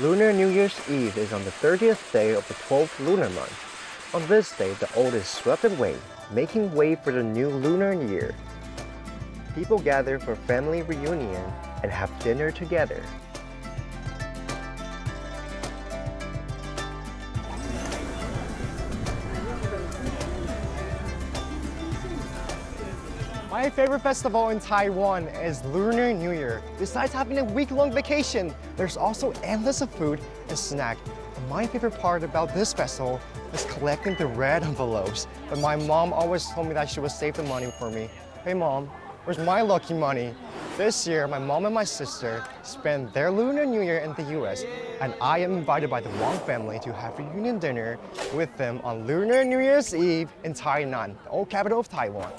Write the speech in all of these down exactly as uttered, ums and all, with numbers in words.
Lunar New Year's Eve is on the thirtieth day of the twelfth lunar month. On this day, the old is swept away, making way for the new lunar year. People gather for family reunion and have dinner together. My favorite festival in Taiwan is Lunar New Year. Besides having a week-long vacation, there's also endless of food and snack. And my favorite part about this festival is collecting the red envelopes. But my mom always told me that she would save the money for me. Hey mom, where's my lucky money? This year, my mom and my sister spent their Lunar New Year in the U S, and I am invited by the Wong family to have a reunion dinner with them on Lunar New Year's Eve in Tainan, the old capital of Taiwan.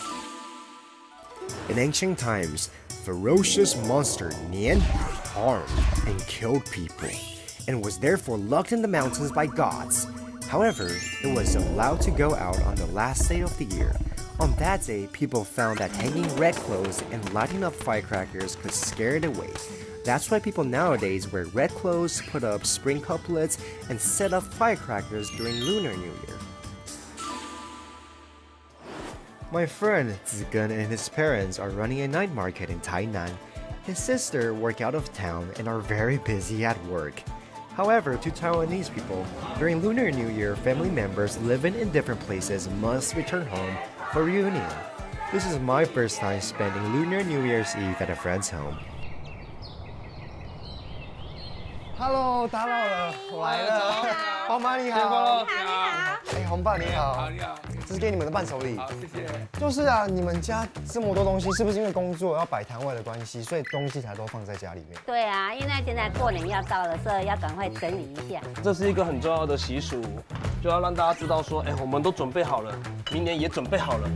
In ancient times, ferocious monster Nian harmed and killed people, and was therefore locked in the mountains by gods. However, it was allowed to go out on the last day of the year. On that day, people found that hanging red clothes and lighting up firecrackers could scare it away. That's why people nowadays wear red clothes, put up spring couplets, and set up firecrackers during Lunar New Year. My friend Zigun and his parents are running a night market in Tainan. His sister work out of town and are very busy at work. However, to Taiwanese people, during Lunar New Year, family members living in different places must return home for reunion. This is my first time spending Lunar New Year's Eve at a friend's home. Hello, 打扰了，我来了。包妈你好，哎，红爸你好，这是给你们的伴手礼。好，谢谢。就是啊，你们家这么多东西，是不是因为工作要摆摊位的关系，所以东西才都放在家里面？对啊，因为现在过年要到了，所以要赶快整理一下。这是一个很重要的习俗，就要让大家知道说，哎，我们都准备好了，明年也准备好了。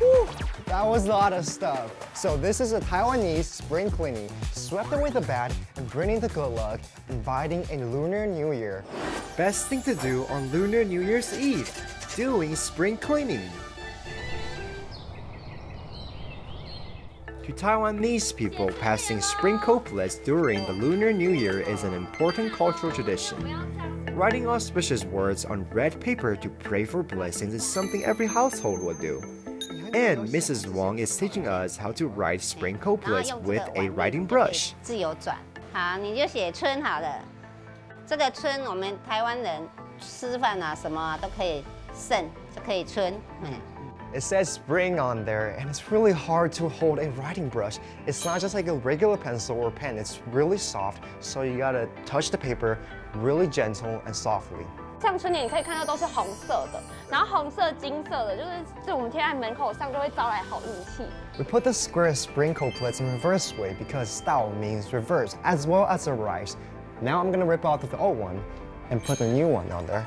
Whew, that was a lot of stuff. So this is a Taiwanese spring cleaning, swept away the bad and bringing the good luck, inviting a Lunar New Year. Best thing to do on Lunar New Year's Eve, doing spring cleaning. To Taiwanese people, passing spring couplets during the Lunar New Year is an important cultural tradition. Writing auspicious words on red paper to pray for blessings is something every household will do. And Missus Wong is teaching us how to write spring couplets with a writing brush. 自由转，好，你就写春好了。这个春，我们台湾人吃饭啊，什么啊都可以盛，就可以春。It says spring on there, and it's really hard to hold a writing brush. It's not just like a regular pencil or pen, it's really soft, so you gotta touch the paper really gentle and softly. 像春联，你可以看到都是红色的，然后红色、金色的，就是在我们贴在门口上，就会招来好运气。We put the square spring couplets in reverse way because style means reverse as well as a rise. Now I'm gonna rip out the old one and put the new one on there.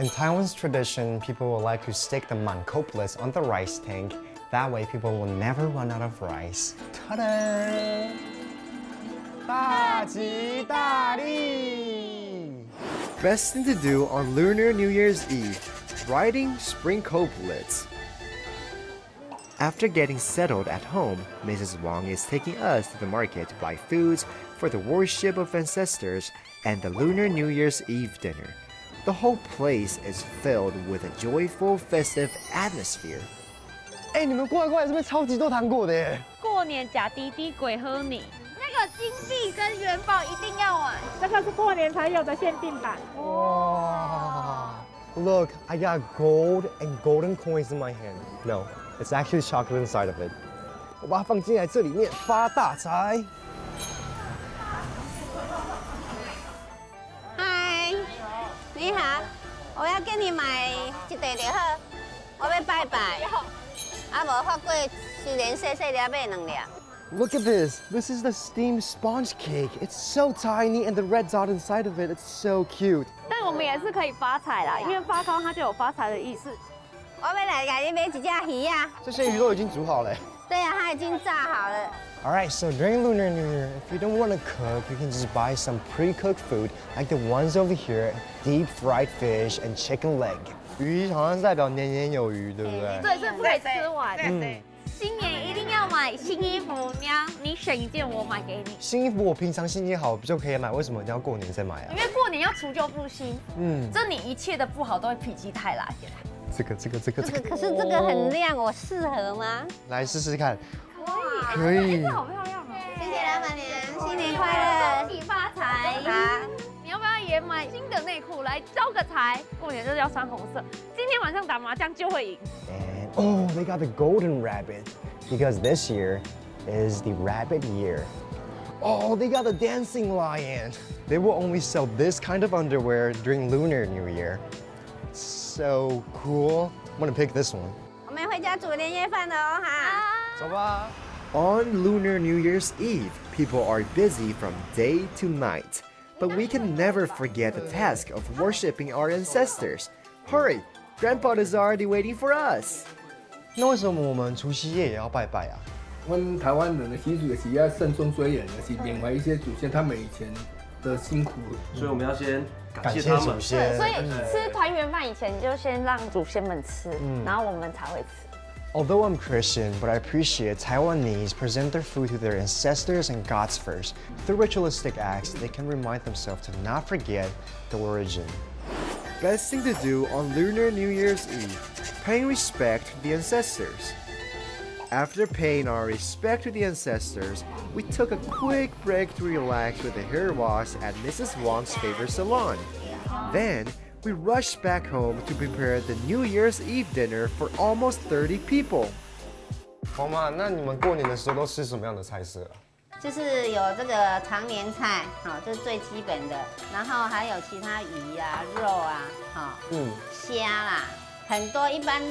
In Taiwan's tradition, people will like to stick the man couplets on the rice tank. That way, people will never run out of rice. Ta-da! Da Ji Da Li! Best thing to do on Lunar New Year's Eve, writing spring couplets. After getting settled at home, Missus Wong is taking us to the market to buy foods for the worship of ancestors and the Lunar New Year's Eve dinner. The whole place is filled with a joyful, festive atmosphere. Hey, you guys, come here! This place is full of sweets. Christmas, eat di di,鬼喝你. That gold and元宝一定要买. This is Christmas才有的限定版. Wow! Look, I got gold and golden coins in my hand. No, it's actually chocolate inside of it. 我把它放进来这里面发大财。 你好，我要跟你买一袋就好，我要拜拜。啊，无发过虽然细细粒买两粒。Look at this. This is the steamed sponge cake. It's so tiny, and the red dot inside of it. It's so cute. 但我们也是可以发财啦，因为发糕它就有发财的意思。我要来改天买几只鱼啊。这些鱼都已经煮好了。对呀，它已经炸好了。All right, so during Lunar New Year, if you don't want to cook, you can just buy some pre-cooked food like the ones over here, deep-fried fish and chicken leg. 鱼好像是代表年年有余，对不对？对，这不可以吃完。对。 新年一定要买新衣服，你要你选一件，我买给你。新衣服我平常心情好就可以买，为什么一定要过年再买啊？因为过年要除旧布新，嗯，这你一切的不好都会否极泰来。这个这个这个这个，可是这个很亮，我适合吗？来试试看，可以，可以，好漂亮哦！谢谢老板娘，新年快乐，恭喜发财！你要不要也买新的内裤来招个财？过年就是要穿红色，今天晚上打麻将就会赢。 Oh, they got the golden rabbit because this year is the rabbit year. Oh, they got the dancing lion. They will only sell this kind of underwear during Lunar New Year. It's so cool. I'm gonna pick this one. On Lunar New Year's Eve, people are busy from day to night. But we can never forget the task of worshipping our ancestors. Hurry, Grandpa is already waiting for us. 那为什么我们除夕夜也要拜拜啊？我们台湾人的习俗也是要慎终追远，也是缅怀一些祖先他们以前的辛苦，所以我们要先感谢他们。对，所以吃团圆饭以前就先让祖先们吃，然后我们才会吃。 Although I'm Christian, but I appreciate Taiwanese present their food to their ancestors and gods first. Through ritualistic acts, they can remind themselves to not forget the origin. Best thing to do on Lunar New Year's Eve, paying respect to the ancestors. After paying our respect to the ancestors, we took a quick break to relax with a hair wash at Missus Wong's favorite salon. Then, we rushed back home to prepare the New Year's Eve dinner for almost thirty people. 好嘛，那你们过年的时候都吃什么样的菜色？ 就是有这个常年菜，好，这是最基本的。然后还有其他鱼啊、肉啊，好，嗯，虾啦，很多，一般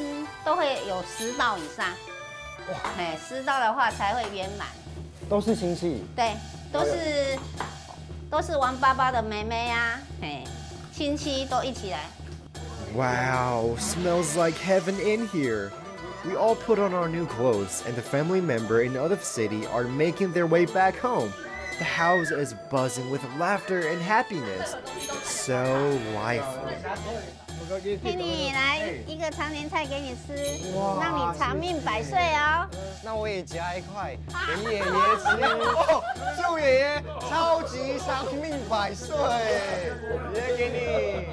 都会有十道以上。哇，哎，十道的话才会圆满。都是亲戚。对，都是都是王爸爸的妹妹啊，哎，亲戚都一起来。Wow, smells like heaven in here. We all put on our new clothes, and the family member in another city are making their way back home. The house is buzzing with laughter and happiness. So lively. Hey, 你来一个常年菜给你吃，让你长命百岁哦。那我也夹一块给爷爷吃。哦，祝爷爷超级长命百岁，爷爷给你。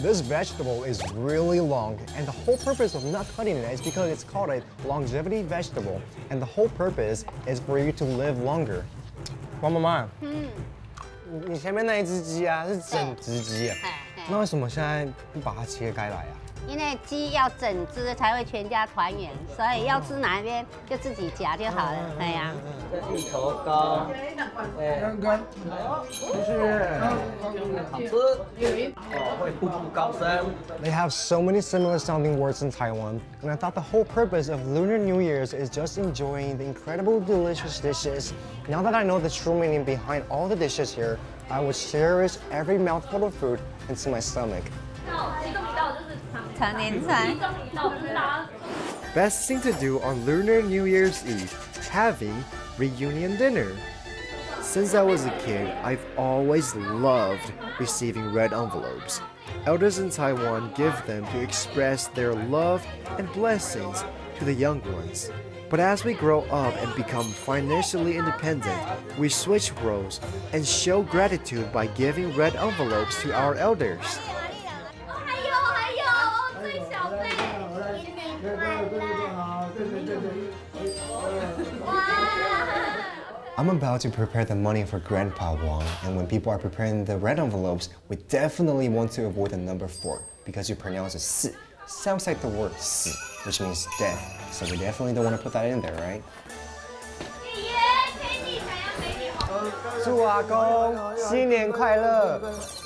This vegetable is really long, and the whole purpose of not cutting it is because it's called a longevity vegetable, and the whole purpose is for you to live longer. 王妈妈，嗯，你前面那一只鸡啊，是整只鸡啊，那为什么现在不把它切开来啊？因为鸡要整只才会全家团圆，所以要吃哪一边就自己夹就好了，哎呀。这一头高，对，刚刚，就是会步步高升。They have so many similar sounding words in Taiwan, and I thought the whole purpose of Lunar New Year's is just enjoying the incredible delicious dishes. Now that I know the true meaning behind all the dishes here, I will cherish every mouthful of food into my stomach. Best thing to do on Lunar New Year's Eve, having reunion dinner. Since I was a kid, I've always loved receiving red envelopes. Elders in Taiwan give them to express their love and blessings to the young ones. But as we grow up and become financially independent, we switch roles and show gratitude by giving red envelopes to our elders. I'm about to prepare the money for Grandpa Wong, and when people are preparing the red envelopes, we definitely want to avoid the number four because you pronounce it si. Sounds like the word si, which means death. So we definitely don't want to put that in there, right? 祝阿公新年快乐！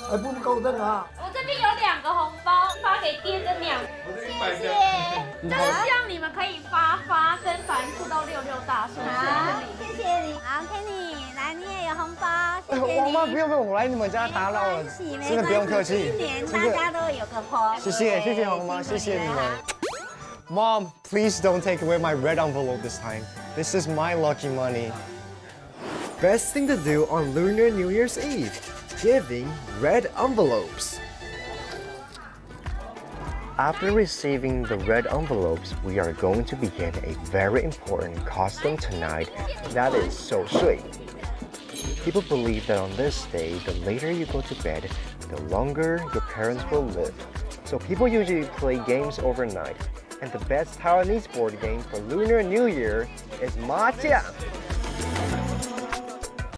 还不够灯啊！我这边有两个红包发给爹跟娘，谢谢。就是希望你们可以发发跟繁复到六六大顺。好，谢谢你。好 ，Kenny， 来，你也有红包，谢谢你。妈，不用不用，我来你们家打扰了，真的不用客气。今年大家都有个婆。谢谢谢谢红妈，谢谢你们。Mom, please don't take away my red envelope this time. This is my lucky money. Best thing to do on Lunar New Year's Eve, giving red envelopes. After receiving the red envelopes, we are going to begin a very important custom tonight, that is Shou Shui. People believe that on this day, the later you go to bed, the longer your parents will live. So people usually play games overnight, and the best Taiwanese board game for Lunar New Year is Mahjong.